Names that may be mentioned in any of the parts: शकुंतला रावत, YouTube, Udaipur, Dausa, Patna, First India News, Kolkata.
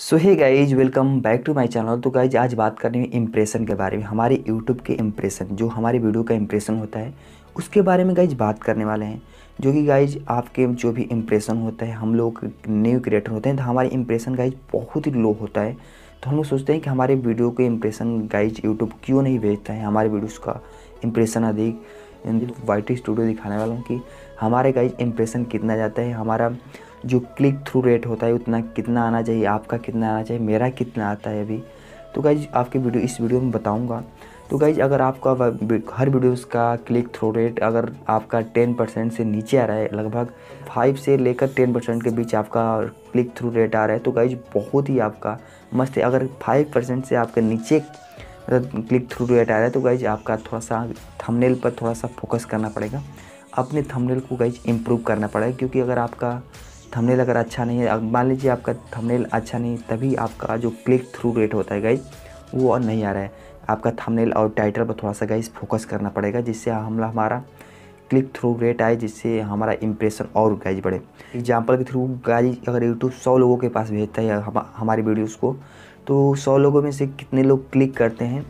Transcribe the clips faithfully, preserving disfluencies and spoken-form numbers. So hey guys welcome back to my channel. तो guys आज बात करनी है इम्प्रेशन के बारे में, हमारे यूट्यूब के इम्प्रेशन, जो हमारे वीडियो का इम्प्रेशन होता है उसके बारे में गाइज बात करने वाले हैं। जो कि गाइज आपके जो भी इम्प्रेशन होता है, हम लोग न्यू क्रिएटर होते हैं तो हमारे इम्प्रेशन गाइज बहुत ही लो होता है। तो हम लोग सोचते हैं कि हमारे वीडियो के इम्प्रेशन गाइज यूट्यूब क्यों नहीं भेजता है, हमारे वीडियोज़ का इम्प्रेशन अधिक। वाइट स्टूडियो दिखाने वाला हूँ कि हमारे गाइज इम्प्रेशन कितना जाता है, हमारा जो क्लिक थ्रू रेट होता है उतना कितना आना चाहिए, आपका कितना आना चाहिए, मेरा कितना आता है अभी। तो गाइज आपके वीडियो इस वीडियो में बताऊंगा। तो गाइज अगर आपका हर वीडियोस का क्लिक थ्रू रेट अगर आपका दस परसेंट से नीचे आ रहा है, लगभग पाँच से लेकर दस परसेंट के बीच आपका क्लिक थ्रू रेट आ रहा है, तो गाइज बहुत ही आपका मस्त है। अगर पाँच परसेंट से आपके नीचे क्लिक थ्रू रेट आ रहा है तो गाइज आपका थोड़ा सा थंबनेल पर थोड़ा सा फोकस करना पड़ेगा, अपने थंबनेल को गाइज इम्प्रूव करना पड़ेगा। क्योंकि अगर आपका थंबनेल अगर अच्छा नहीं है, मान लीजिए आपका थंबनेल अच्छा नहीं, तभी आपका जो क्लिक थ्रू रेट होता है गाइज वो और नहीं आ रहा है। आपका थंबनेल और टाइटल पर थोड़ा सा गाइज फोकस करना पड़ेगा, जिससे हम हमारा क्लिक थ्रू रेट आए, जिससे हमारा इम्प्रेशन और गाइज बढ़े। एग्जांपल के थ्रू गाइज अगर यूट्यूब सौ लोगों के पास भेजता है हम, हमारी वीडियोज़ को, तो सौ लोगों में से कितने लोग क्लिक करते हैं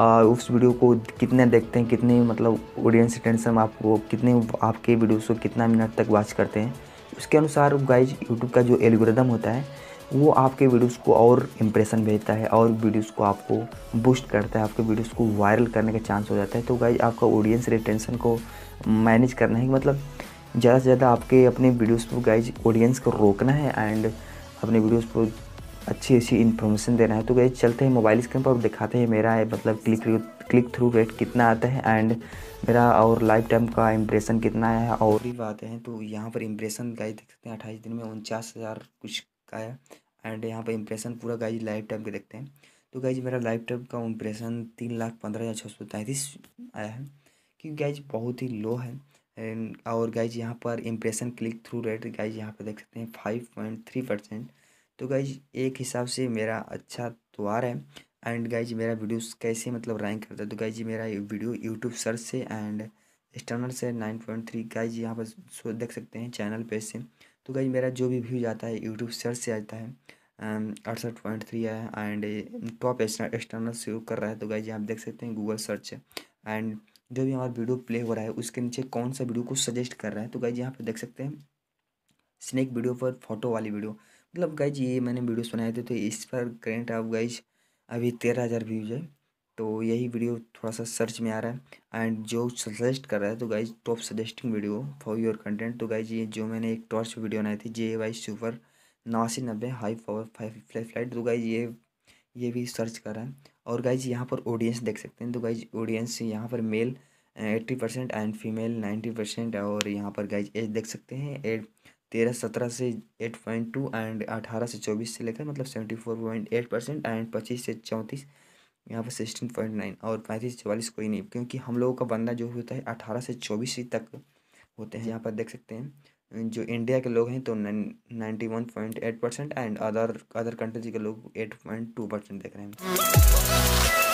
और उस वीडियो को कितने देखते हैं, कितने मतलब ऑडियंस अटेंशन आपको कितने आपके वीडियोज़ को कितना मिनट तक वॉच करते हैं, उसके अनुसार गाइज यूट्यूब का जो एल्गोरिदम होता है वो आपके वीडियोस को और इम्प्रेशन भेजता है और वीडियोस को आपको बूस्ट करता है, आपके वीडियोस को वायरल करने का चांस हो जाता है। तो गाइज आपका ऑडियंस रिटेंशन को मैनेज करना है, मतलब ज़्यादा से ज़्यादा आपके अपने वीडियोस पर गाइज ऑडियंस को रोकना है एंड अपने वीडियोस पर अच्छी अच्छी इन्फॉर्मेशन देना है। तो गाइज चलते हैं मोबाइल स्क्रीन पर और दिखाते हैं मेरा है, मतलब क्लिक क्लिक थ्रू रेट कितना आता है एंड मेरा और लाइफ टाइम का इम्प्रेशन कितना है। और भी बातें हैं तो यहाँ पर इम्प्रेशन गाइज देख सकते हैं अट्ठाईस दिन में उनचास हज़ार कुछ का है एंड यहाँ पर इम्प्रेशन पूरा गाइज लाइफ टाइम के देखते हैं। तो गाइज मेरा लाइफ टाइम का इम्प्रेशन तीन लाख पंद्रह हज़ार छः सौ तैंतीस आया है, क्योंकि गाइज बहुत ही लो है। एंड और गाइज यहाँ पर impression click through rate guys यहाँ पर देख सकते हैं फाइव पॉइंट थ्री परसेंट। तो गाइज एक हिसाब से मेरा अच्छा तो आ रहा है। एंड गाइज मेरा वीडियोस कैसे मतलब रैंक करता है, तो गाइज मेरा वीडियो यूट्यूब सर्च से एंड एक्सटर्नल से नाइन पॉइंट थ्री गाइज यहाँ पर देख सकते हैं चैनल पेज से। तो गाइज मेरा जो भी व्यूज आता है यूट्यूब सर्च से आता है अड़सठ पॉइंट थ्री है एंड टॉप एक्सटर्नल शुरू कर रहा है। तो गाइज आप देख सकते हैं गूगल सर्च एंड जो भी हमारा वीडियो प्ले हो रहा है उसके नीचे कौन सा वीडियो को सजेस्ट कर रहा है। तो गाइज यहाँ पर देख सकते हैं स्नैक वीडियो पर फोटो वाली वीडियो, मतलब गाइज ये मैंने वीडियोस बनाए थे, तो इस पर करेंट आप गाइज अभी तेरह हज़ार व्यूज है। तो यही वीडियो थोड़ा सा सर्च में आ रहा है एंड जो सजेस्ट कर रहा है तो guys top suggesting video for your content. तो गाइज ये जो मैंने एक टॉर्च वीडियो बनाई थी जे वाई सुपर नवासी नब्बे high power five flash light, तो गाइज ये ये भी सर्च कर रहा है। और गाइज यहाँ पर ऑडियंस देख सकते हैं, तो गाइज ऑडियंस यहाँ पर male eighty percent and female ninety percent. और यहाँ पर गाइज एज देख सकते हैं एड तेरह सत्रह से एट पॉइंट टू एंड अठारह से चौबीस से लेकर मतलब seventy four point eight percent and पच्चीस से चौंतीस यहाँ पर सिक्सटीन पॉइंट नाइन और पैंतीस से चवालीस कोई नहीं, क्योंकि हम लोगों का बंदा जो होता है अठारह से चौबीस तक होते हैं। यहाँ पर देख सकते हैं जो इंडिया के लोग हैं तो ninety one point eight percent and other other countries के लोग एट पॉइंट टू परसेंट देख रहे हैं।